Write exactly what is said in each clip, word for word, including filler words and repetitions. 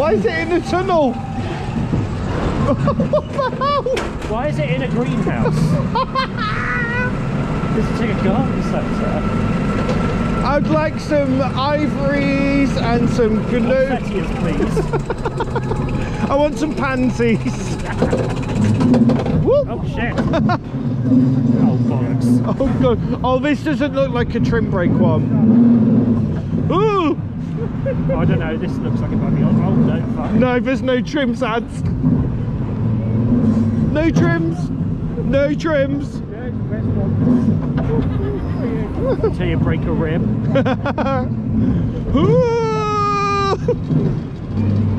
Why is it in the tunnel? What the hell? Why is it in a greenhouse? Does it take a garden centre? I'd like some ivories and some glue. Please. I want some pansies. Oh shit. Oh bollocks. Oh god. Oh, this doesn't look like a trim brake one. Ooh! Oh, I don't know, this looks like it might be on. Oh no, fuck. No, there's no trims, ads. No trims! No trims! Until you break a rib.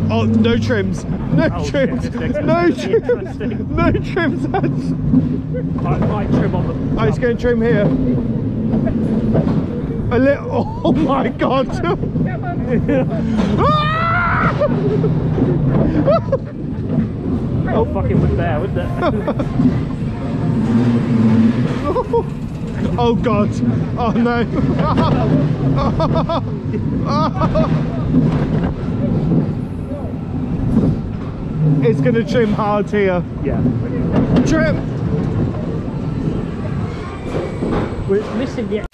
Oh, no trims! No oh, trims! Shit, no trims! No trims! I might trim on them. Oh, it's going to trim here. A little. Oh my god! Oh, fuck, it was there, wouldn't it? Oh god! Oh no! It's gonna trim hard here. Yeah. Trim! We're missing the...